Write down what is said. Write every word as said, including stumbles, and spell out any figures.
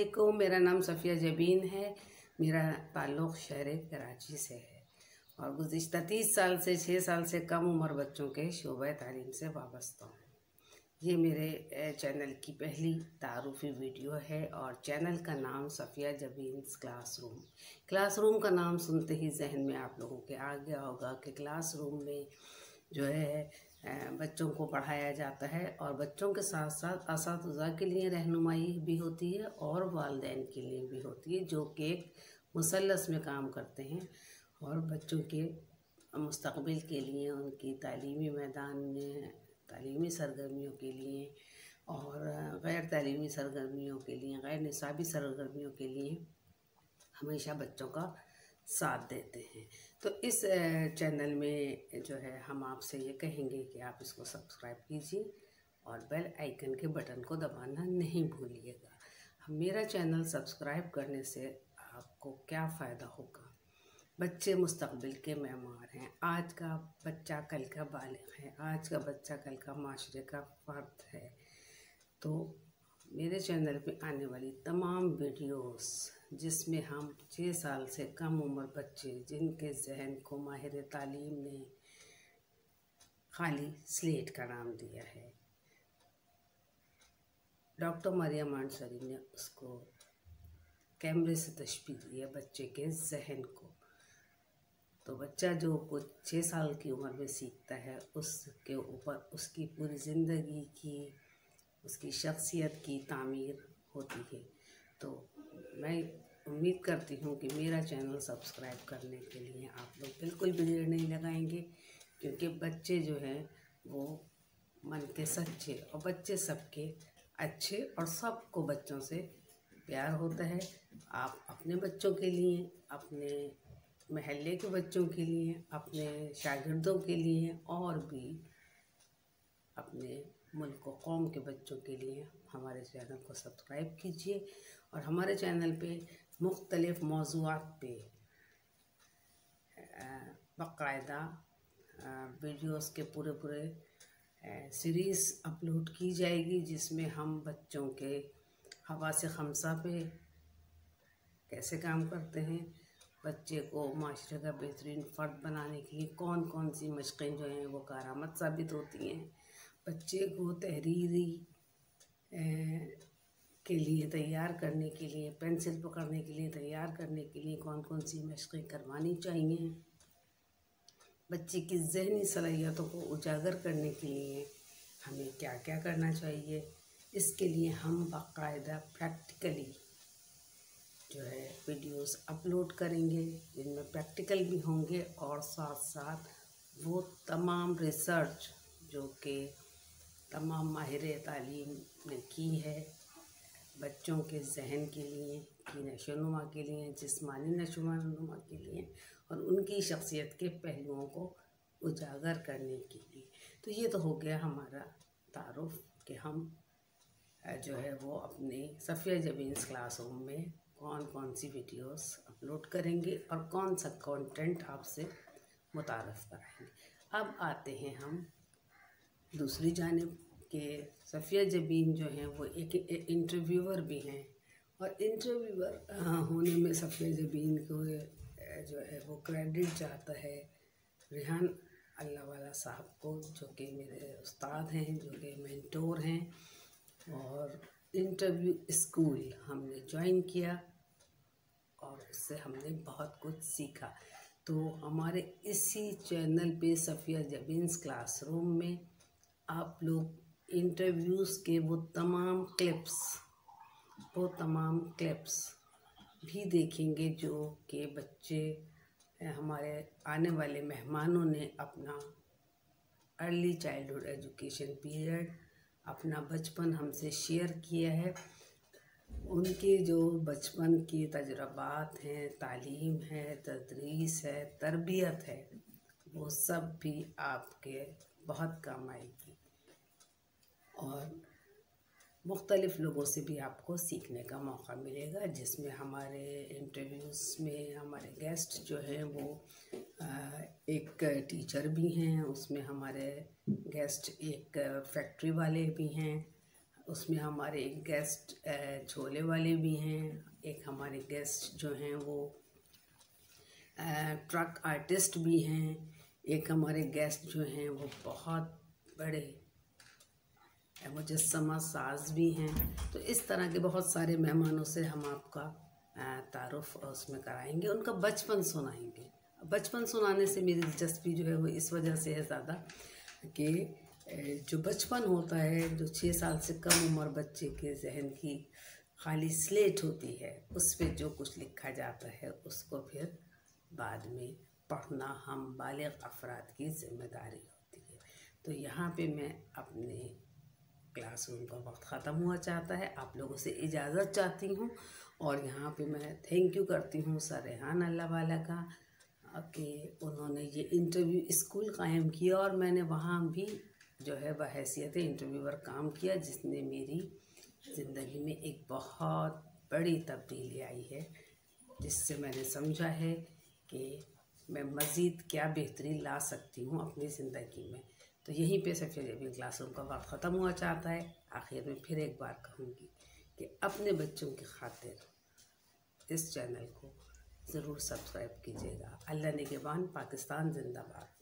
अस्सलामुअलैकुम। मेरा नाम सफ़िया जबीन है। मेरा ताल्लुक़ शहर कराची से है और गुज़िश्ता तीस साल से छः साल से कम उम्र बच्चों के शोबा तालीम से वाबस्ता हूँ। ये मेरे चैनल की पहली तारुफ़ी वीडियो है और चैनल का नाम सफ़िया जबीन्स क्लासरूम। क्लासरूम का नाम सुनते ही जहन में आप लोगों के आ गया होगा कि क्लासरूम में जो है बच्चों को पढ़ाया जाता है और बच्चों के साथ साथ असातिज़ा के लिए रहनुमाई भी होती है और वालदैन के लिए भी होती है, जो कि एक मुसल्लस में काम करते हैं और बच्चों के मुस्तकबिल के लिए, उनकी तालीमी मैदान में तालीमी सरगर्मियों के लिए और गैर तालीमी सरगर्मियों के लिए, गैर निसाबी सरगर्मियों के लिए हमेशा बच्चों का साथ देते हैं। तो इस चैनल में जो है हम आपसे ये कहेंगे कि आप इसको सब्सक्राइब कीजिए और बेल आइकन के बटन को दबाना नहीं भूलिएगा। मेरा चैनल सब्सक्राइब करने से आपको क्या फ़ायदा होगा? बच्चे मुस्तकबिल के मेहमान हैं। आज का बच्चा कल का बालिग है, आज का बच्चा कल का माशरे का फर्द है। तो मेरे चैनल पे आने वाली तमाम वीडियोस जिसमें हम छः साल से कम उम्र बच्चे जिनके जहन को माहिर तालीम ने खाली स्लेट का नाम दिया है, डॉक्टर मरिया मोंटेसरी ने उसको कैमरे से तशबीह दी है बच्चे के जहन को। तो बच्चा जो कुछ छः साल की उम्र में सीखता है उसके ऊपर उसकी पूरी ज़िंदगी की, उसकी शख्सियत की तामीर होती है। तो मैं उम्मीद करती हूँ कि मेरा चैनल सब्सक्राइब करने के लिए आप लोग बिल्कुल भी देर नहीं लगाएंगे, क्योंकि बच्चे जो हैं वो मन के सच्चे और बच्चे सबके अच्छे और सबको बच्चों से प्यार होता है। आप अपने बच्चों के लिए, अपने महल्ले के बच्चों के लिए, अपने शागिर्दों के लिए और भी अपने मुल्क व कौम के बच्चों के लिए हमारे चैनल को सब्सक्राइब कीजिए। और हमारे चैनल पे मुख्तलिफ़ मौज़ूआत पे बाकायदा वीडियोस के पूरे पूरे सीरीज़ अपलोड की जाएगी, जिसमें हम बच्चों के हवास खमसा पे कैसे काम करते हैं, बच्चे को माशरे का बेहतरीन फ़र्द बनाने के लिए कौन कौन सी मशक़ें जो हैं वो कारामद साबित होती हैं, बच्चे को तहरीरी के लिए तैयार करने के लिए, पेंसिल पकड़ने के लिए तैयार करने के लिए कौन कौन सी मशक़ें करवानी चाहिए, बच्चे की जहनी सलाहियतों को उजागर करने के लिए हमें क्या क्या करना चाहिए, इसके लिए हम बाकायदा प्रैक्टिकली जो है वीडियोस अपलोड करेंगे जिनमें प्रैक्टिकल भी होंगे और साथ साथ वो तमाम रिसर्च जो कि तमाम माहिरे तालीम ने की है बच्चों के जहन के लिए, की नशोनुमा के लिए, जिस्मानी नशोनुमा के लिए और उनकी शख्सियत के पहलुओं को उजागर करने के लिए। तो ये तो हो गया हमारा तारुफ कि हम जो है वो अपने सफ़िया जबीन्स क्लासरूम में कौन कौन सी वीडियोस अपलोड करेंगे और कौन सा कंटेंट आपसे मुतारफ़ कराएंगे। अब आते हैं हम दूसरी जानिब के सफ़िया जबीन जो हैं वो एक इंटरव्यूअर भी हैं और इंटरव्यूअर होने में सफ़िया जबीन को जो है वो क्रेडिट जाता है रेहान अल्लावाला साहब को, जो कि मेरे उस्ताद हैं, जो कि मेंटोर हैं। और इंटरव्यू स्कूल हमने ज्वाइन किया और उससे हमने बहुत कुछ सीखा। तो हमारे इसी चैनल पे सफ़िया जबीन्स क्लासरूम में आप लोग इंटरव्यूज़ के वो तमाम क्लिप्स वो तमाम क्लिप्स भी देखेंगे जो कि बच्चे हमारे आने वाले मेहमानों ने अपना अर्ली चाइल्डहुड एजुकेशन पीरियड, अपना बचपन हमसे शेयर किया है। उनके जो बचपन के तजुर्बात हैं, तालीम है, तदरीस है, तरबियत है, वो सब भी आपके बहुत काम आएगी और मुख्तलिफ़ लोगों से भी आपको सीखने का मौका मिलेगा, जिसमें हमारे इंटरव्यूज़ में हमारे गेस्ट जो हैं वो एक टीचर भी हैं, उसमें हमारे गेस्ट एक फैक्ट्री वाले भी हैं, उसमें हमारे गेस्ट छोले वाले भी हैं, एक हमारे गेस्ट जो हैं वो ट्रक आर्टिस्ट भी हैं, एक हमारे गेस्ट जो हैं वो बहुत बड़े मुजस्समा साज भी हैं। तो इस तरह के बहुत सारे मेहमानों से हम आपका तारुफ उसमें कराएंगे, उनका बचपन सुनाएंगे। बचपन सुनाने से मेरी दिलचस्पी जो है वो इस वजह से है ज़्यादा कि जो बचपन होता है, जो छः साल से कम उम्र बच्चे के जहन की खाली स्लेट होती है, उस पर जो कुछ लिखा जाता है उसको फिर बाद में पढ़ना हम बालिग अफराद की जिम्मेदारी होती है। तो यहाँ पे मैं अपने क्लासरूम का वक्त ख़त्म हुआ चाहता है, आप लोगों से इजाज़त चाहती हूँ और यहाँ पे मैं थैंक यू करती हूँ सर रेहान अल्लावाला का कि उन्होंने ये इंटरव्यू स्कूल कायम किया और मैंने वहाँ भी जो है वह हैसियत इंटरव्यूअर काम किया, जिसने मेरी ज़िंदगी में एक बहुत बड़ी तब्दीली आई है, जिससे मैंने समझा है कि मैं मज़ीद क्या बेहतरी ला सकती हूँ अपनी ज़िंदगी में। तो यहीं पे सफिया जबीन क्लासरूम का वक्त ख़त्म हुआ चाहता है। आखिर में फिर एक बार कहूँगी कि अपने बच्चों की खातिर इस चैनल को ज़रूर सब्सक्राइब कीजिएगा। अल्लाह निगहबान, पाकिस्तान जिंदाबाद।